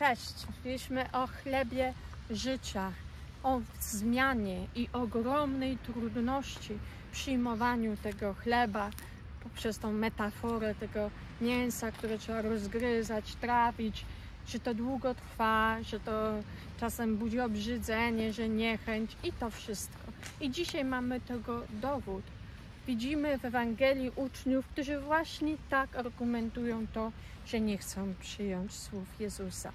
Cześć! Mówiliśmy o chlebie życia, o zmianie i ogromnej trudności przyjmowaniu tego chleba poprzez tą metaforę tego mięsa, które trzeba rozgryzać, trawić, że to długo trwa, że to czasem budzi obrzydzenie, że niechęć i to wszystko. I dzisiaj mamy tego dowód. Widzimy w Ewangelii uczniów, którzy właśnie tak argumentują to, że nie chcą przyjąć słów Jezusa.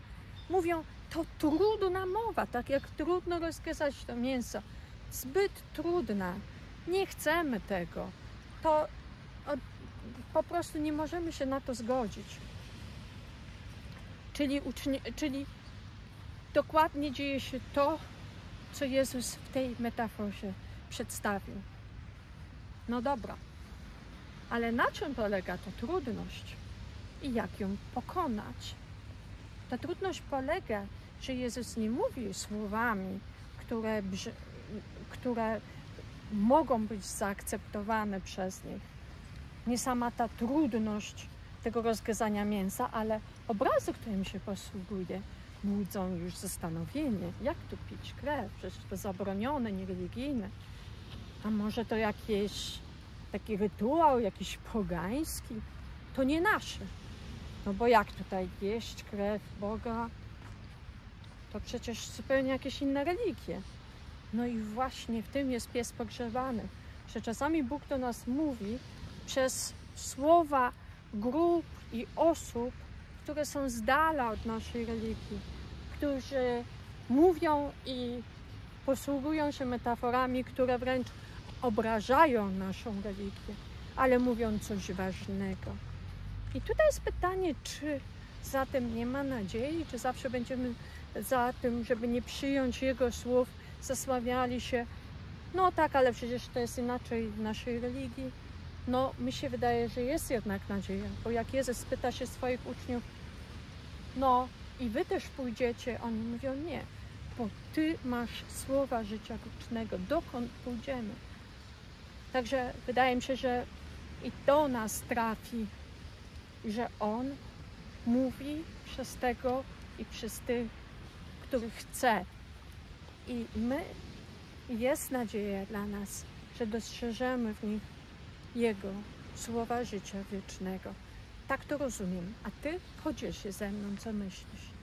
Mówią, to trudna mowa, tak jak trudno rozgryzać to mięso. Zbyt trudna. Nie chcemy tego. To po prostu nie możemy się na to zgodzić. Czyli dokładnie dzieje się to, co Jezus w tej metaforze przedstawił. No dobra, ale na czym polega ta trudność i jak ją pokonać? Ta trudność polega, że Jezus nie mówi słowami, które mogą być zaakceptowane przez nich. Nie sama ta trudność tego rozgryzania mięsa, ale obrazy, którym się posługuje, budzą już zastanowienie, jak tu pić krew, przecież to zabronione, niereligijne. A może to jakiś taki rytuał, jakiś pogański? To nie nasze. No bo jak tutaj jeść krew Boga? To przecież zupełnie jakieś inne religie. No i właśnie w tym jest pies pogrzebany, że czasami Bóg do nas mówi przez słowa grup i osób, które są z dala od naszej religii, którzy mówią i posługują się metaforami, które wręcz obrażają naszą religię, ale mówią coś ważnego. I tutaj jest pytanie, czy za tym nie ma nadziei, czy zawsze będziemy za tym, żeby nie przyjąć Jego słów, zasławiali się, no tak, ale przecież to jest inaczej w naszej religii. No, mi się wydaje, że jest jednak nadzieja, bo jak Jezus pyta się swoich uczniów, no i wy też pójdziecie, oni mówią nie, bo ty masz słowa życia wiecznego, dokąd pójdziemy. Także wydaje mi się, że i do nas trafi, że On mówi przez tego i przez tych, których chce. I my, jest nadzieja dla nas, że dostrzeżemy w nich Jego słowa życia wiecznego. Tak to rozumiem. A ty podziel się ze mną, co myślisz.